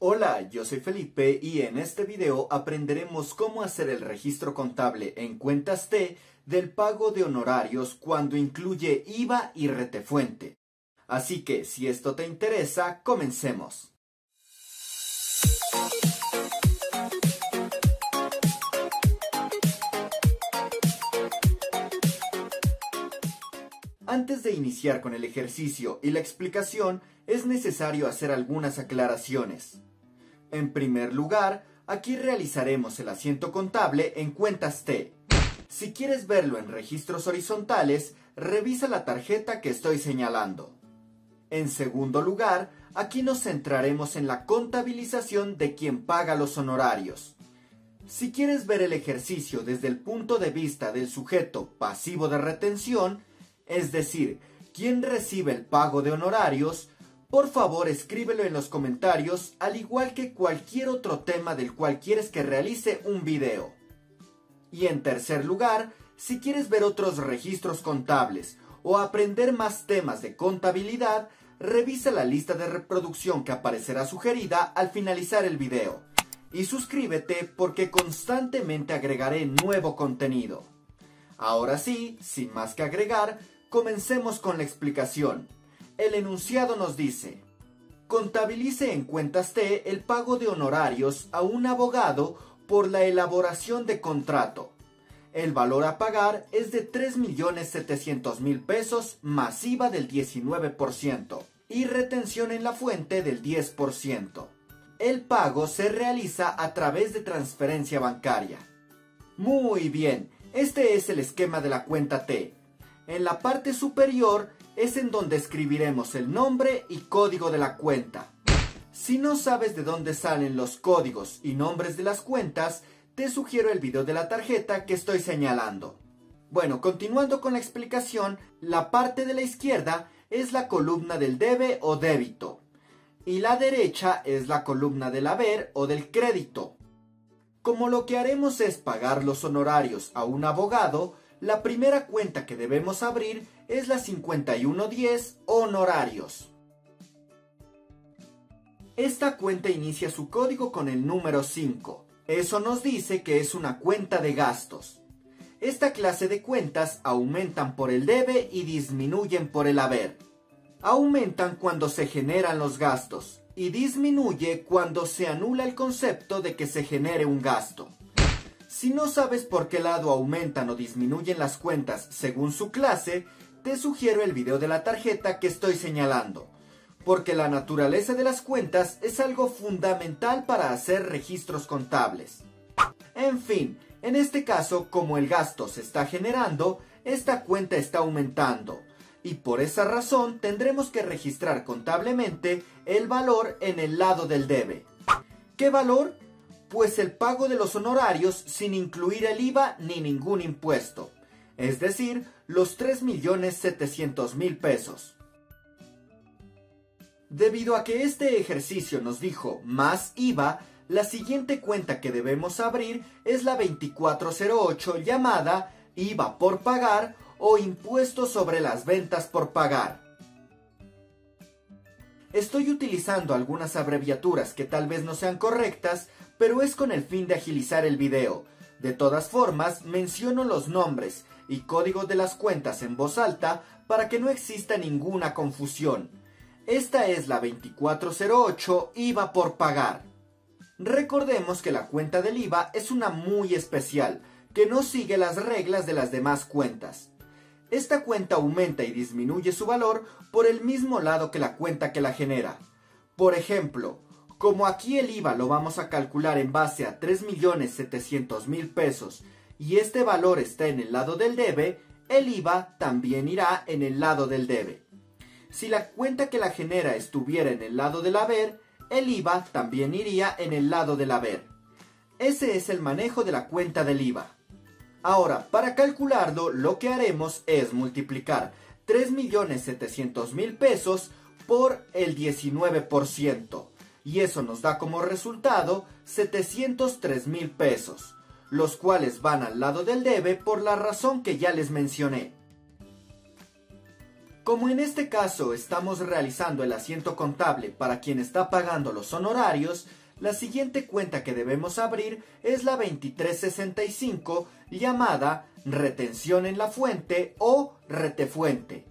Hola, yo soy Felipe y en este video aprenderemos cómo hacer el registro contable en Cuentas T del pago de honorarios cuando incluye IVA y retefuente. Así que, si esto te interesa, comencemos. Antes de iniciar con el ejercicio y la explicación, es necesario hacer algunas aclaraciones. En primer lugar, aquí realizaremos el asiento contable en Cuentas T. Si quieres verlo en registros horizontales, revisa la tarjeta que estoy señalando. En segundo lugar, aquí nos centraremos en la contabilización de quien paga los honorarios. Si quieres ver el ejercicio desde el punto de vista del sujeto pasivo de retención, es decir, quien recibe el pago de honorarios, por favor, escríbelo en los comentarios, al igual que cualquier otro tema del cual quieres que realice un video. Y en tercer lugar, si quieres ver otros registros contables o aprender más temas de contabilidad, revisa la lista de reproducción que aparecerá sugerida al finalizar el video. Y suscríbete porque constantemente agregaré nuevo contenido. Ahora sí, sin más que agregar, comencemos con la explicación. El enunciado nos dice: contabilice en Cuentas T el pago de honorarios a un abogado por la elaboración de contrato. El valor a pagar es de 3.700.000 pesos más IVA del 19% y retención en la fuente del 10%. El pago se realiza a través de transferencia bancaria. Muy bien, este es el esquema de la cuenta T. En la parte superior es en donde escribiremos el nombre y código de la cuenta. Si no sabes de dónde salen los códigos y nombres de las cuentas, te sugiero el video de la tarjeta que estoy señalando. Bueno, continuando con la explicación, la parte de la izquierda es la columna del debe o débito y la derecha es la columna del haber o del crédito. Como lo que haremos es pagar los honorarios a un abogado, la primera cuenta que debemos abrir es la 5110 Honorarios. Esta cuenta inicia su código con el número 5. Eso nos dice que es una cuenta de gastos. Esta clase de cuentas aumentan por el debe y disminuyen por el haber. Aumentan cuando se generan los gastos y disminuye cuando se anula el concepto de que se genere un gasto. Si no sabes por qué lado aumentan o disminuyen las cuentas según su clase, te sugiero el video de la tarjeta que estoy señalando, porque la naturaleza de las cuentas es algo fundamental para hacer registros contables. En fin, en este caso, como el gasto se está generando, esta cuenta está aumentando, y por esa razón tendremos que registrar contablemente el valor en el lado del debe. ¿Qué valor? Pues el pago de los honorarios sin incluir el IVA ni ningún impuesto, es decir, los 3.700.000 pesos. Debido a que este ejercicio nos dijo más IVA, la siguiente cuenta que debemos abrir es la 2408 llamada IVA por pagar o impuesto sobre las ventas por pagar. Estoy utilizando algunas abreviaturas que tal vez no sean correctas, pero es con el fin de agilizar el video. De todas formas, menciono los nombres y códigos de las cuentas en voz alta para que no exista ninguna confusión. Esta es la 2408 IVA por pagar. Recordemos que la cuenta del IVA es una muy especial, que no sigue las reglas de las demás cuentas. Esta cuenta aumenta y disminuye su valor por el mismo lado que la cuenta que la genera. Por ejemplo, como aquí el IVA lo vamos a calcular en base a 3.700.000 pesos y este valor está en el lado del debe, el IVA también irá en el lado del debe. Si la cuenta que la genera estuviera en el lado del haber, el IVA también iría en el lado del haber. Ese es el manejo de la cuenta del IVA. Ahora, para calcularlo, lo que haremos es multiplicar 3.700.000 pesos por el 19%. Y eso nos da como resultado 703.000 pesos, los cuales van al lado del debe por la razón que ya les mencioné. Como en este caso estamos realizando el asiento contable para quien está pagando los honorarios, la siguiente cuenta que debemos abrir es la 2365, llamada retención en la fuente o retefuente.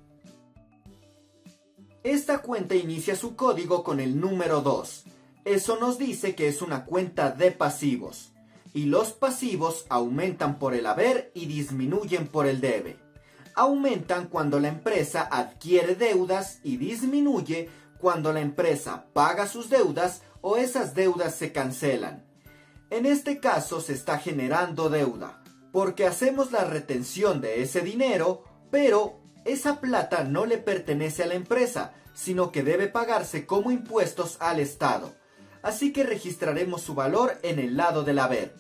Esta cuenta inicia su código con el número 2. Eso nos dice que es una cuenta de pasivos, y los pasivos aumentan por el haber y disminuyen por el debe. Aumentan cuando la empresa adquiere deudas y disminuye cuando la empresa paga sus deudas o esas deudas se cancelan. En este caso se está generando deuda, porque hacemos la retención de ese dinero, pero esa plata no le pertenece a la empresa, sino que debe pagarse como impuestos al Estado. Así que registraremos su valor en el lado del haber.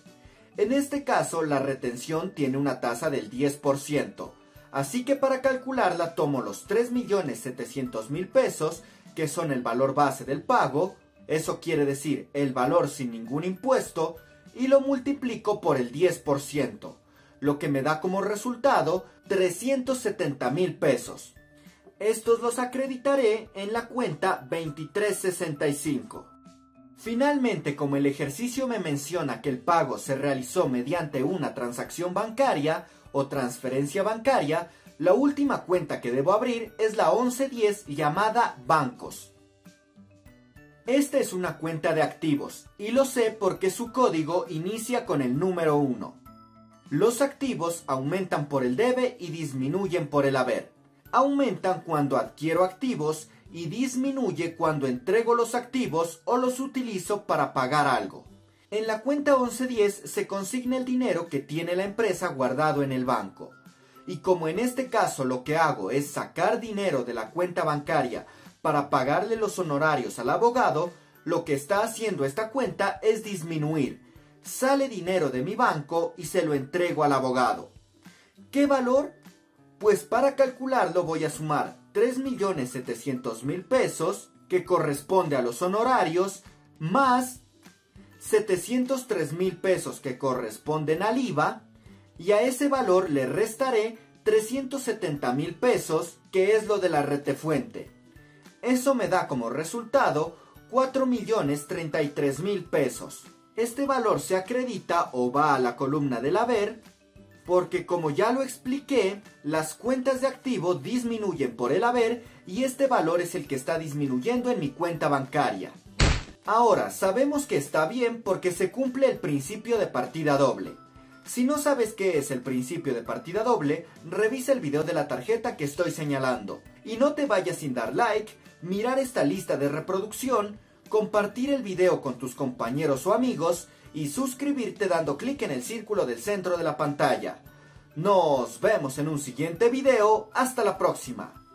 En este caso, la retención tiene una tasa del 10%. Así que para calcularla tomo los 3.700.000 pesos, que son el valor base del pago, eso quiere decir el valor sin ningún impuesto, y lo multiplico por el 10%, lo que me da como resultado 370.000 pesos. Estos los acreditaré en la cuenta 2365. Finalmente, como el ejercicio me menciona que el pago se realizó mediante una transacción bancaria o transferencia bancaria, la última cuenta que debo abrir es la 1110, llamada bancos. Esta es una cuenta de activos, y lo sé porque su código inicia con el número 1. Los activos aumentan por el debe y disminuyen por el haber. Aumentan cuando adquiero activos y disminuye cuando entrego los activos o los utilizo para pagar algo. En la cuenta 1110 se consigna el dinero que tiene la empresa guardado en el banco. Y como en este caso lo que hago es sacar dinero de la cuenta bancaria para pagarle los honorarios al abogado, lo que está haciendo esta cuenta es disminuir. Sale dinero de mi banco y se lo entrego al abogado. ¿Qué valor? Pues para calcularlo voy a sumar 3.700.000 pesos, que corresponde a los honorarios, más 703.000 pesos que corresponden al IVA, y a ese valor le restaré 370.000 pesos, que es lo de la retefuente. Eso me da como resultado 4.033.000 pesos. Este valor se acredita o va a la columna del haber, porque como ya lo expliqué, las cuentas de activo disminuyen por el haber y este valor es el que está disminuyendo en mi cuenta bancaria. Ahora, sabemos que está bien porque se cumple el principio de partida doble. Si no sabes qué es el principio de partida doble, revisa el video de la tarjeta que estoy señalando. Y no te vayas sin dar like, mirar esta lista de reproducción, compartir el video con tus compañeros o amigos y suscribirte dando clic en el círculo del centro de la pantalla. Nos vemos en un siguiente video. Hasta la próxima.